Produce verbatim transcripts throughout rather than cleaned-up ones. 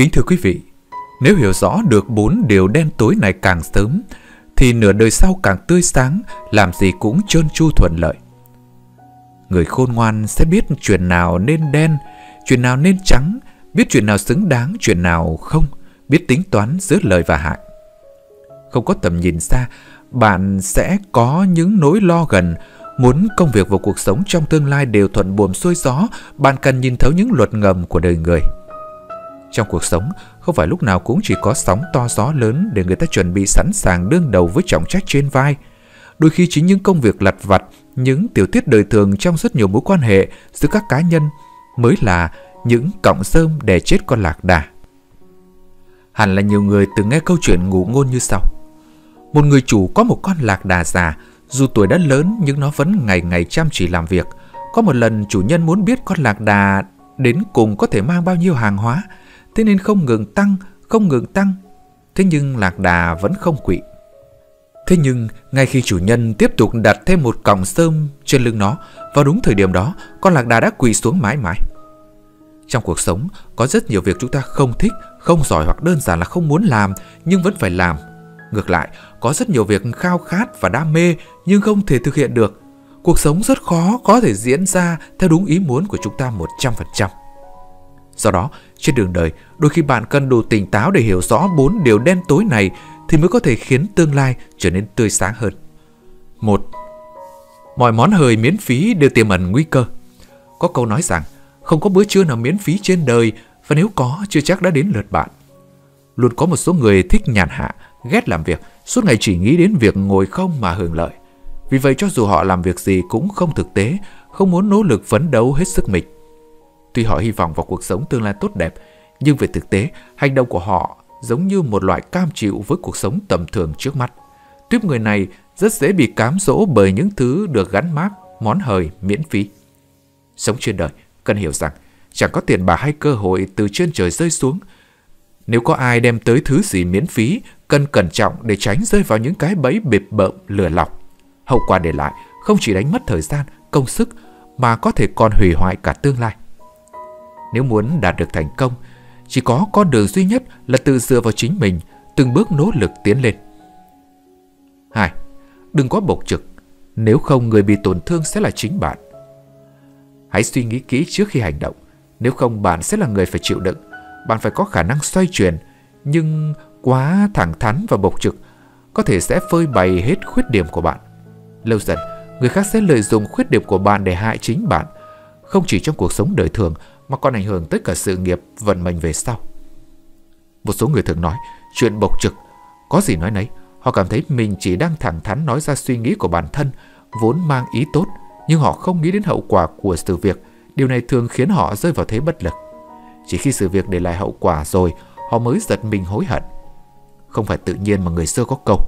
Kính thưa quý vị, nếu hiểu rõ được bốn điều đen tối này càng sớm, thì nửa đời sau càng tươi sáng, làm gì cũng trơn tru thuận lợi. Người khôn ngoan sẽ biết chuyện nào nên đen, chuyện nào nên trắng, biết chuyện nào xứng đáng, chuyện nào không, biết tính toán giữa lời và hại. Không có tầm nhìn xa, bạn sẽ có những nỗi lo gần. Muốn công việc và cuộc sống trong tương lai đều thuận buồm xuôi gió, bạn cần nhìn thấu những luật ngầm của đời người. Trong cuộc sống, không phải lúc nào cũng chỉ có sóng to gió lớn để người ta chuẩn bị sẵn sàng đương đầu với trọng trách trên vai. Đôi khi chính những công việc lặt vặt, những tiểu tiết đời thường trong rất nhiều mối quan hệ giữa các cá nhân mới là những cọng rơm để chết con lạc đà. Hẳn là nhiều người từng nghe câu chuyện ngụ ngôn như sau. Một người chủ có một con lạc đà già, dù tuổi đã lớn nhưng nó vẫn ngày ngày chăm chỉ làm việc. Có một lần chủ nhân muốn biết con lạc đà đến cùng có thể mang bao nhiêu hàng hóa, thế nên không ngừng tăng, không ngừng tăng. Thế nhưng lạc đà vẫn không quỵ. Thế nhưng ngay khi chủ nhân tiếp tục đặt thêm một cọng rơm trên lưng nó, vào đúng thời điểm đó, con lạc đà đã quỵ xuống mãi mãi. Trong cuộc sống, có rất nhiều việc chúng ta không thích, không giỏi hoặc đơn giản là không muốn làm nhưng vẫn phải làm. Ngược lại, có rất nhiều việc khao khát và đam mê nhưng không thể thực hiện được. Cuộc sống rất khó có thể diễn ra theo đúng ý muốn của chúng ta một trăm phần trăm. Do đó, trên đường đời, đôi khi bạn cần đủ tỉnh táo để hiểu rõ bốn điều đen tối này thì mới có thể khiến tương lai trở nên tươi sáng hơn. một. Mọi món hời miễn phí đều tiềm ẩn nguy cơ. Có câu nói rằng, không có bữa trưa nào miễn phí trên đời, và nếu có, chưa chắc đã đến lượt bạn. Luôn có một số người thích nhàn hạ, ghét làm việc, suốt ngày chỉ nghĩ đến việc ngồi không mà hưởng lợi. Vì vậy cho dù họ làm việc gì cũng không thực tế, không muốn nỗ lực phấn đấu hết sức mình. Tuy họ hy vọng vào cuộc sống tương lai tốt đẹp, nhưng về thực tế, hành động của họ giống như một loại cam chịu với cuộc sống tầm thường trước mắt. Tuyếp người này rất dễ bị cám dỗ bởi những thứ được gắn mác món hời miễn phí. Sống trên đời, cần hiểu rằng chẳng có tiền bạc hay cơ hội từ trên trời rơi xuống. Nếu có ai đem tới thứ gì miễn phí, cần cẩn trọng để tránh rơi vào những cái bẫy bịp bợm lừa lọc. Hậu quả để lại không chỉ đánh mất thời gian, công sức mà có thể còn hủy hoại cả tương lai. Nếu muốn đạt được thành công, chỉ có con đường duy nhất là tự dựa vào chính mình, từng bước nỗ lực tiến lên. hai. Đừng có bộc trực, nếu không người bị tổn thương sẽ là chính bạn. Hãy suy nghĩ kỹ trước khi hành động, nếu không bạn sẽ là người phải chịu đựng. Bạn phải có khả năng xoay chuyển, nhưng quá thẳng thắn và bộc trực có thể sẽ phơi bày hết khuyết điểm của bạn. Lâu dần, người khác sẽ lợi dụng khuyết điểm của bạn để hại chính bạn, không chỉ trong cuộc sống đời thường mà còn ảnh hưởng tới cả sự nghiệp, vận mệnh về sau. Một số người thường nói chuyện bộc trực, có gì nói nấy. Họ cảm thấy mình chỉ đang thẳng thắn nói ra suy nghĩ của bản thân, vốn mang ý tốt, nhưng họ không nghĩ đến hậu quả của sự việc. Điều này thường khiến họ rơi vào thế bất lực. Chỉ khi sự việc để lại hậu quả rồi, họ mới giật mình hối hận. Không phải tự nhiên mà người xưa có câu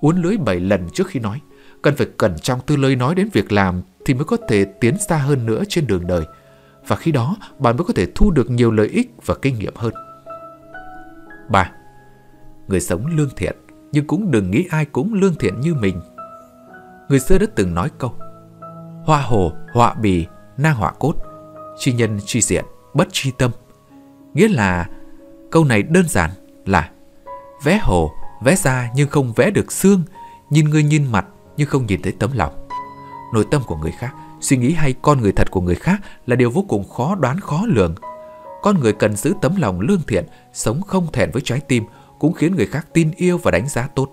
uốn lưỡi bảy lần trước khi nói. Cần phải cẩn trọng từ lời nói đến việc làm thì mới có thể tiến xa hơn nữa trên đường đời. Và khi đó bạn mới có thể thu được nhiều lợi ích và kinh nghiệm hơn. ba. Người sống lương thiện, nhưng cũng đừng nghĩ ai cũng lương thiện như mình. Người xưa đã từng nói câu hoa hồ, họa bì, nang họa cốt, chi nhân chi diện, bất chi tâm. Nghĩa là câu này đơn giản là vẽ hồ, vẽ da nhưng không vẽ được xương, nhìn người nhìn mặt nhưng không nhìn thấy tấm lòng. Nội tâm của người khác, suy nghĩ hay con người thật của người khác là điều vô cùng khó đoán, khó lường. Con người cần giữ tấm lòng lương thiện, sống không thẹn với trái tim, cũng khiến người khác tin yêu và đánh giá tốt.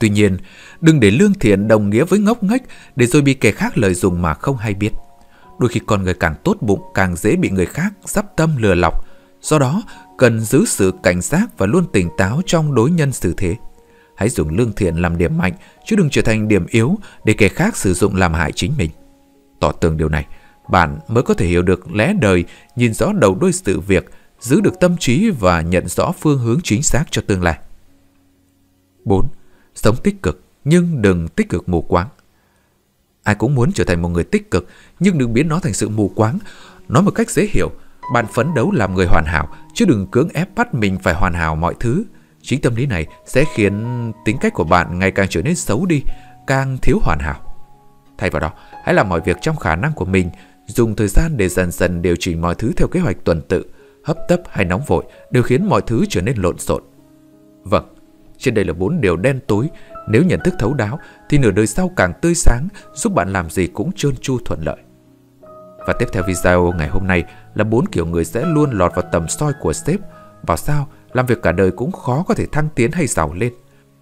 Tuy nhiên, đừng để lương thiện đồng nghĩa với ngốc nghếch, để rồi bị kẻ khác lợi dụng mà không hay biết. Đôi khi con người càng tốt bụng càng dễ bị người khác giáp tâm lừa lọc. Do đó, cần giữ sự cảnh giác và luôn tỉnh táo trong đối nhân xử thế. Hãy dùng lương thiện làm điểm mạnh, chứ đừng trở thành điểm yếu để kẻ khác sử dụng làm hại chính mình. Tỏ tường điều này, bạn mới có thể hiểu được lẽ đời, nhìn rõ đầu đuôi sự việc, giữ được tâm trí và nhận rõ phương hướng chính xác cho tương lai. bốn. Sống tích cực, nhưng đừng tích cực mù quáng. Ai cũng muốn trở thành một người tích cực, nhưng đừng biến nó thành sự mù quáng. Nói một cách dễ hiểu, bạn phấn đấu làm người hoàn hảo, chứ đừng cưỡng ép bắt mình phải hoàn hảo mọi thứ. Chính tâm lý này sẽ khiến tính cách của bạn ngày càng trở nên xấu đi, càng thiếu hoàn hảo. Thay vào đó, hãy làm mọi việc trong khả năng của mình, dùng thời gian để dần dần điều chỉnh mọi thứ theo kế hoạch tuần tự. hấp tấp hay nóng vội đều khiến mọi thứ trở nên lộn xộn. Vâng, trên đây là bốn điều đen tối. Nếu nhận thức thấu đáo thì nửa đời sau càng tươi sáng, giúp bạn làm gì cũng trơn tru thuận lợi. Và tiếp theo video ngày hôm nay là bốn kiểu người sẽ luôn lọt vào tầm soi của sếp. Bảo sao làm việc cả đời cũng khó có thể thăng tiến hay giàu lên.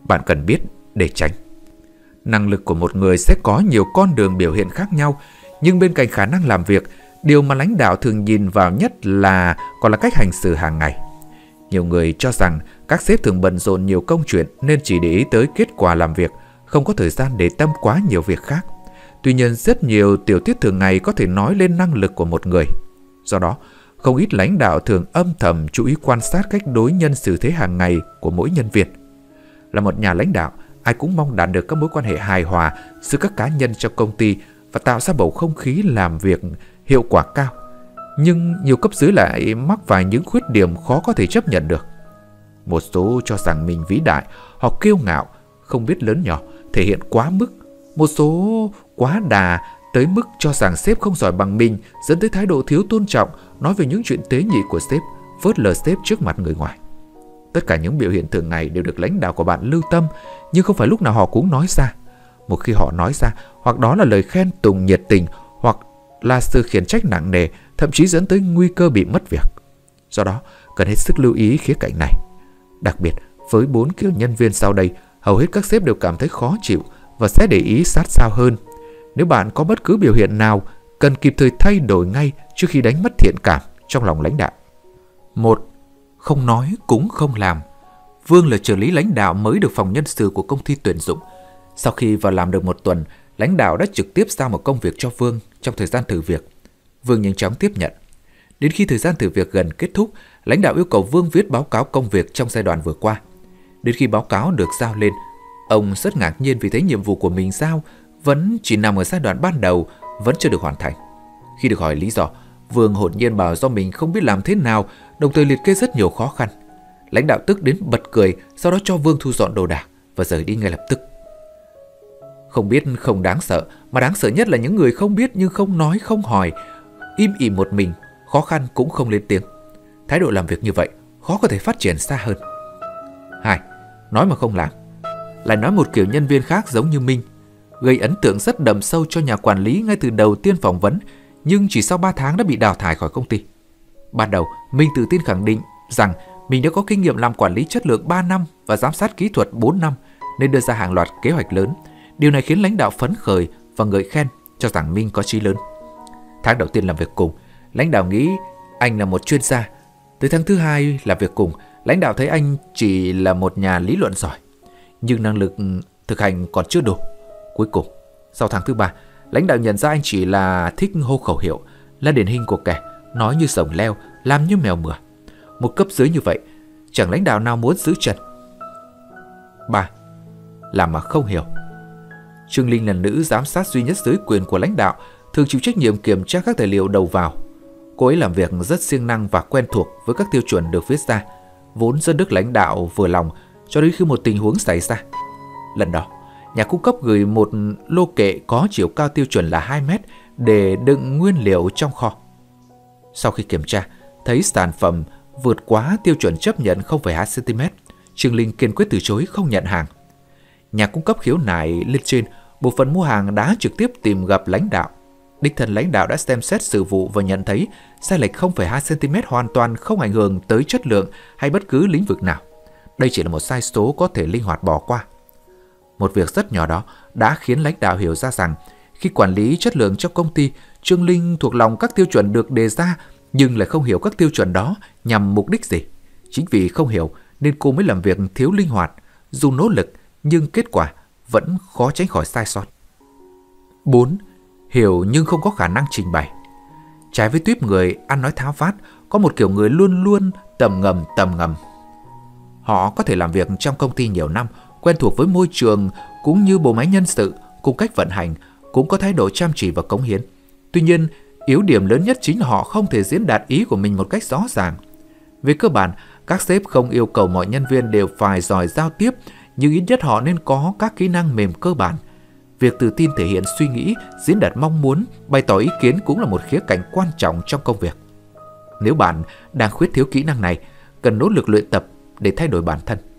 Bạn cần biết để tránh. Năng lực của một người sẽ có nhiều con đường biểu hiện khác nhau, nhưng bên cạnh khả năng làm việc, điều mà lãnh đạo thường nhìn vào nhất là còn là cách hành xử hàng ngày. Nhiều người cho rằng các sếp thường bận rộn nhiều công chuyện nên chỉ để ý tới kết quả làm việc, không có thời gian để tâm quá nhiều việc khác. Tuy nhiên, rất nhiều tiểu tiết thường ngày có thể nói lên năng lực của một người. Do đó, không ít lãnh đạo thường âm thầm chú ý quan sát cách đối nhân xử thế hàng ngày của mỗi nhân viên. Là một nhà lãnh đạo, ai cũng mong đạt được các mối quan hệ hài hòa giữa các cá nhân trong công ty và tạo ra bầu không khí làm việc hiệu quả cao. Nhưng nhiều cấp dưới lại mắc phải những khuyết điểm khó có thể chấp nhận được. Một số cho rằng mình vĩ đại, họ kiêu ngạo, không biết lớn nhỏ, thể hiện quá mức. Một số quá đà tới mức cho rằng sếp không giỏi bằng mình, dẫn tới thái độ thiếu tôn trọng, nói về những chuyện tế nhị của sếp, phớt lờ sếp trước mặt người ngoài. Tất cả những biểu hiện thường ngày đều được lãnh đạo của bạn lưu tâm, nhưng không phải lúc nào họ cũng nói ra. Một khi họ nói ra, hoặc đó là lời khen tùng nhiệt tình, hoặc là sự khiển trách nặng nề, thậm chí dẫn tới nguy cơ bị mất việc. Do đó, cần hết sức lưu ý khía cạnh này. Đặc biệt, với bốn kiểu nhân viên sau đây, hầu hết các sếp đều cảm thấy khó chịu và sẽ để ý sát sao hơn. Nếu bạn có bất cứ biểu hiện nào, cần kịp thời thay đổi ngay trước khi đánh mất thiện cảm trong lòng lãnh đạo. một. Không nói cũng không làm. Vương là trợ lý lãnh đạo mới được phòng nhân sự của công ty tuyển dụng. Sau khi vào làm được một tuần, lãnh đạo đã trực tiếp giao một công việc cho Vương trong thời gian thử việc. Vương nhanh chóng tiếp nhận. Đến khi thời gian thử việc gần kết thúc, lãnh đạo yêu cầu Vương viết báo cáo công việc trong giai đoạn vừa qua. Đến khi báo cáo được giao lên, ông rất ngạc nhiên vì thấy nhiệm vụ của mình giao vẫn chỉ nằm ở giai đoạn ban đầu, vẫn chưa được hoàn thành. Khi được hỏi lý do, Vương hồn nhiên bảo do mình không biết làm thế nào, đồng thời liệt kê rất nhiều khó khăn. Lãnh đạo tức đến bật cười, sau đó cho Vương thu dọn đồ đạc và rời đi ngay lập tức. Không biết không đáng sợ, mà đáng sợ nhất là những người không biết nhưng không nói không hỏi, im ỉm một mình, khó khăn cũng không lên tiếng. Thái độ làm việc như vậy khó có thể phát triển xa hơn. Hai. Nói mà không làm. Lại nói một kiểu nhân viên khác giống như Minh, gây ấn tượng rất đậm sâu cho nhà quản lý ngay từ đầu tiên phỏng vấn, nhưng chỉ sau ba tháng đã bị đào thải khỏi công ty. Ban đầu, Minh tự tin khẳng định rằng mình đã có kinh nghiệm làm quản lý chất lượng ba năm và giám sát kỹ thuật bốn năm nên đưa ra hàng loạt kế hoạch lớn. Điều này khiến lãnh đạo phấn khởi và ngợi khen, cho rằng Minh có chí lớn. Tháng đầu tiên làm việc cùng, lãnh đạo nghĩ anh là một chuyên gia. Tới tháng thứ hai làm việc cùng, lãnh đạo thấy anh chỉ là một nhà lý luận giỏi, nhưng năng lực thực hành còn chưa đủ. Cuối cùng, sau tháng thứ ba, lãnh đạo nhận ra anh chỉ là thích hô khẩu hiệu, là điển hình của kẻ nói như sổng leo, làm như mèo mửa. Một cấp dưới như vậy, chẳng lãnh đạo nào muốn giữ chân. ba. Làm mà không hiểu. Trương Linh là nữ giám sát duy nhất dưới quyền của lãnh đạo, thường chịu trách nhiệm kiểm tra các tài liệu đầu vào. Cô ấy làm việc rất siêng năng và quen thuộc với các tiêu chuẩn được viết ra, vốn rất được lãnh đạo vừa lòng, cho đến khi một tình huống xảy ra. Lần đó, nhà cung cấp gửi một lô kệ có chiều cao tiêu chuẩn là hai mét để đựng nguyên liệu trong kho. Sau khi kiểm tra, thấy sản phẩm vượt quá tiêu chuẩn chấp nhận không phẩy hai xăng ti mét, Trương Linh kiên quyết từ chối không nhận hàng. Nhà cung cấp khiếu nại lên trên, bộ phận mua hàng đã trực tiếp tìm gặp lãnh đạo. Đích thân lãnh đạo đã xem xét sự vụ và nhận thấy sai lệch không phẩy hai xăng ti mét hoàn toàn không ảnh hưởng tới chất lượng hay bất cứ lĩnh vực nào. Đây chỉ là một sai số có thể linh hoạt bỏ qua. Một việc rất nhỏ đó đã khiến lãnh đạo hiểu ra rằng khi quản lý chất lượng trong công ty, Trương Linh thuộc lòng các tiêu chuẩn được đề ra nhưng lại không hiểu các tiêu chuẩn đó nhằm mục đích gì. Chính vì không hiểu nên cô mới làm việc thiếu linh hoạt, dù nỗ lực nhưng kết quả vẫn khó tránh khỏi sai sót. bốn. Hiểu nhưng không có khả năng trình bày. Trái với tuýp người ăn nói tháo vát, có một kiểu người luôn luôn tầm ngầm tầm ngầm. Họ có thể làm việc trong công ty nhiều năm, quen thuộc với môi trường cũng như bộ máy nhân sự, cùng cách vận hành, cũng có thái độ chăm chỉ và cống hiến. Tuy nhiên, yếu điểm lớn nhất chính là họ không thể diễn đạt ý của mình một cách rõ ràng. Về cơ bản, các sếp không yêu cầu mọi nhân viên đều phải giỏi giao tiếp, nhưng ít nhất họ nên có các kỹ năng mềm cơ bản. Việc tự tin thể hiện suy nghĩ, diễn đạt mong muốn, bày tỏ ý kiến cũng là một khía cạnh quan trọng trong công việc. Nếu bạn đang khuyết thiếu kỹ năng này, cần nỗ lực luyện tập để thay đổi bản thân.